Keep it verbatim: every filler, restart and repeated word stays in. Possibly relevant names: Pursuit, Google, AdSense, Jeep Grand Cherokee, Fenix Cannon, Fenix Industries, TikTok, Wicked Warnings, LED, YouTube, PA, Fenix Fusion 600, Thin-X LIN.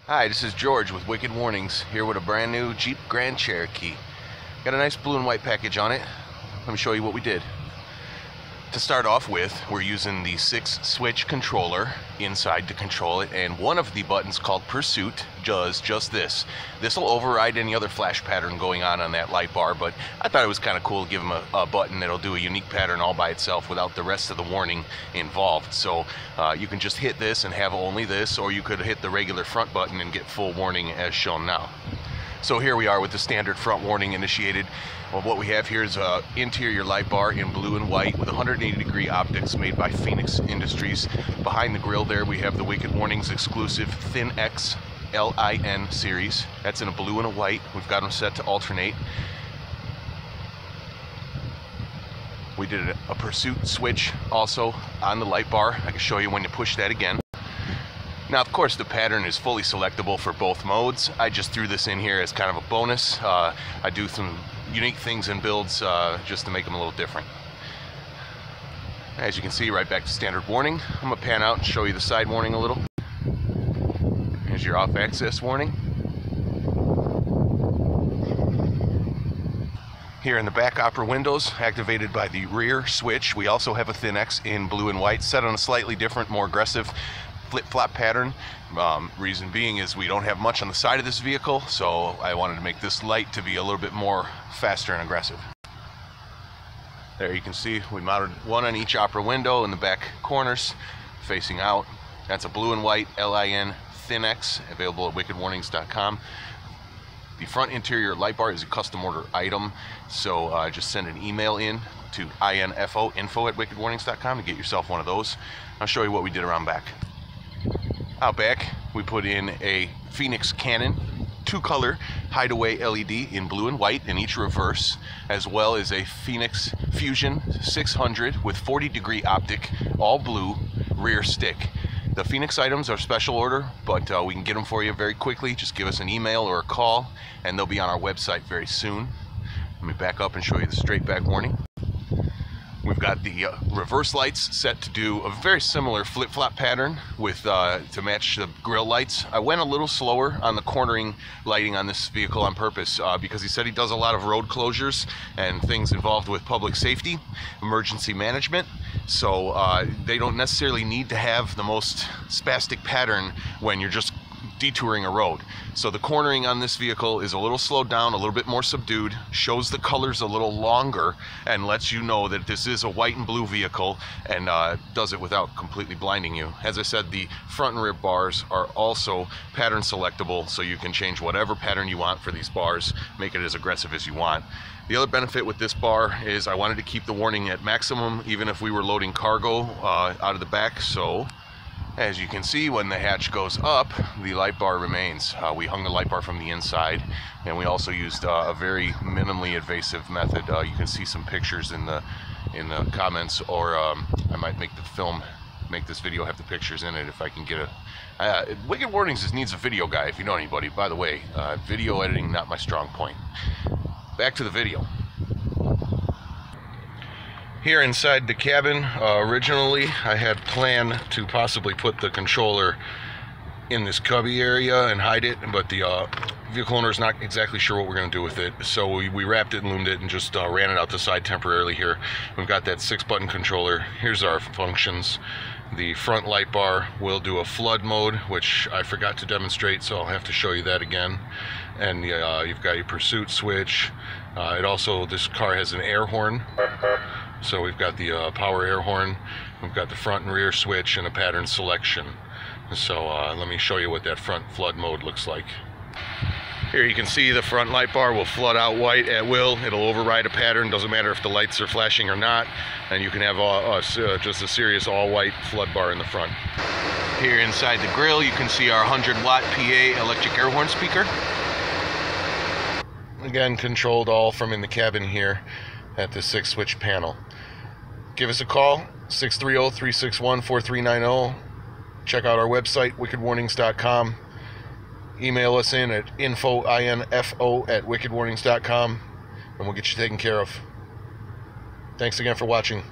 Hi, this is George with Wicked Warnings, here with a brand new Jeep Grand Cherokee. Got a nice blue and white package on it. Let me show you what we did. To start off with, we're using the six switch controller inside to control it, and one of the buttons, called Pursuit, does just this. This will override any other flash pattern going on on that light bar, but I thought it was kind of cool to give them a, a button that'll do a unique pattern all by itself without the rest of the warning involved. So uh, you can just hit this and have only this, or you could hit the regular front button and get full warning as shown now. So here we are with the standard front warning initiated. Well, what we have here is an interior light bar in blue and white with one hundred eighty degree optics made by Fenix Industries. Behind the grille there we have the Wicked Warnings exclusive Thin-X L I N series. That's in a blue and a white. We've got them set to alternate. We did a Pursuit switch also on the light bar. I can show you when to push that again. Now, of course, the pattern is fully selectable for both modes. I just threw this in here as kind of a bonus. Uh, I do some unique things in builds uh, just to make them a little different. As you can see, right back to standard warning. I'm gonna pan out and show you the side warning a little. Here's your off access warning. Here in the back upper windows, activated by the rear switch, we also have a Thin-X in blue and white, set on a slightly different, more aggressive flip-flop pattern. Um, reason being is we don't have much on the side of this vehicle, so I wanted to make this light to be a little bit more faster and aggressive. There you can see we mounted one on each opera window in the back corners facing out. That's a blue and white L I N Thin-X, available at wicked warnings dot com. The front interior light bar is a custom order item, so uh, just send an email in to info, info at wicked warnings dot com to get yourself one of those. I'll show you what we did around back. Out back, we put in a Fenix Cannon two-color hideaway L E D in blue and white in each reverse, as well as a Fenix Fusion six hundred with forty degree optic, all blue, rear stick. The Fenix items are special order, but uh, we can get them for you very quickly. Just give us an email or a call, and they'll be on our website very soon. Let me back up and show you the straight back warning. We've got the uh, reverse lights set to do a very similar flip-flop pattern with uh, to match the grill lights. I went a little slower on the cornering lighting on this vehicle on purpose uh, because he said he does a lot of road closures and things involved with public safety, emergency management. So uh, they don't necessarily need to have the most spastic pattern when you're just detouring a road. So the cornering on this vehicle is a little slowed down, a little bit more subdued, shows the colors a little longer, and lets you know that this is a white and blue vehicle, and uh, does it without completely blinding you. As I said, the front and rear bars are also pattern selectable, so you can change whatever pattern you want for these bars, make it as aggressive as you want. The other benefit with this bar is I wanted to keep the warning at maximum, even if we were loading cargo uh, out of the back. So as you can see, when the hatch goes up, the light bar remains. Uh, we hung the light bar from the inside, and we also used uh, a very minimally invasive method. Uh, you can see some pictures in the in the comments, or um, I might make the film, make this video have the pictures in it if I can get a. Uh, Wicked Warnings just needs a video guy if you know anybody. By the way, uh, video editing not my strong point. Back to the video. Here inside the cabin, uh, originally I had planned to possibly put the controller in this cubby area and hide it, but the uh, vehicle owner is not exactly sure what we're going to do with it, so we, we wrapped it and loomed it and just uh, ran it out the side temporarily here. We've got that six button controller. Here's our functions. The front light bar will do a flood mode, which I forgot to demonstrate, so I'll have to show you that again. And uh, you've got your Pursuit switch. Uh, it also, this car has an air horn. So we've got the uh, power air horn, we've got the front and rear switch, and a pattern selection. So uh, let me show you what that front flood mode looks like. Here you can see the front light bar will flood out white at will. It'll override a pattern, doesn't matter if the lights are flashing or not, and you can have all, uh, just a serious all-white flood bar in the front. Here inside the grille you can see our one hundred watt P A electric air horn speaker. Again, controlled all from in the cabin here at the six switch panel. Give us a call, six three zero, three six one, four three nine zero. Check out our website, wicked warnings dot com. Email us in at info, I N F O, at wicked warnings dot com, and we'll get you taken care of. Thanks again for watching.